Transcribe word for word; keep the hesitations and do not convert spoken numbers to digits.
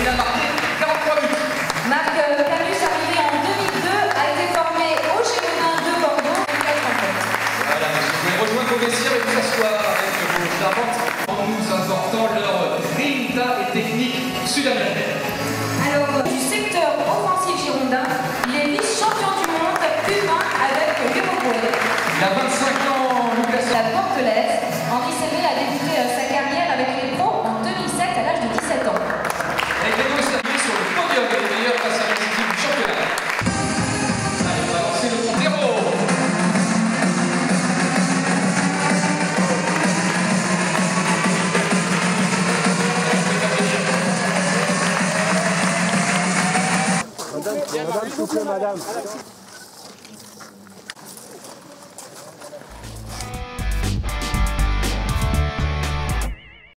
il a marqué quarante-trois buts. Marc Camus, arrivé en deux mille deux, a été formé au Girondin de Bordeaux. Voilà, vous pouvez rejoindre vos vestiaires et vous asseoir avec vos charmantes en nous apportant leur grinta et technique sud-américaine. Alors, du secteur offensif girondin, il est vice-champion du monde, Pupin, avec Guéon Brouillet. Il a vingt-cinq ans, Lucas. La Portelaise, Henri Cébé a débuté sa carrière avec les pros en deux mille sept à l'âge de dix-sept ans. Et Guéon est arrivé sur le podium de meilleur face à l'équipe du championnat. Allez, on va lancer le compte zéro. Madame, s'il vous plaît, madame.